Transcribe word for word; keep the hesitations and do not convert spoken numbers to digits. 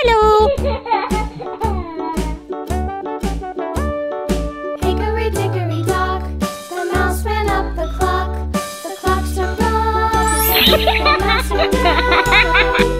Hello! Ha ha ha ha!